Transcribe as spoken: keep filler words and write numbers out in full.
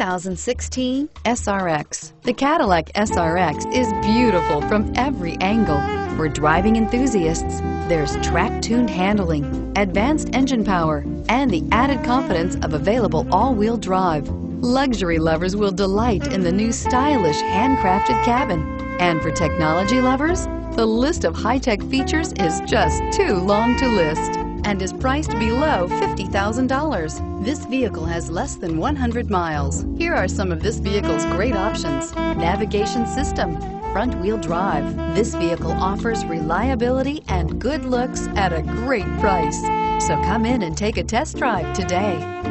two thousand sixteen S R X. The Cadillac S R X is beautiful from every angle. For driving enthusiasts, there's track-tuned handling, advanced engine power, and the added confidence of available all-wheel drive. Luxury lovers will delight in the new stylish handcrafted cabin. And for technology lovers, the list of high-tech features is just too long to list and is priced below fifty thousand dollars. This vehicle has less than one hundred miles. Here are some of this vehicle's great options: navigation system, front-wheel drive. This vehicle offers reliability and good looks at a great price. So come in and take a test drive today.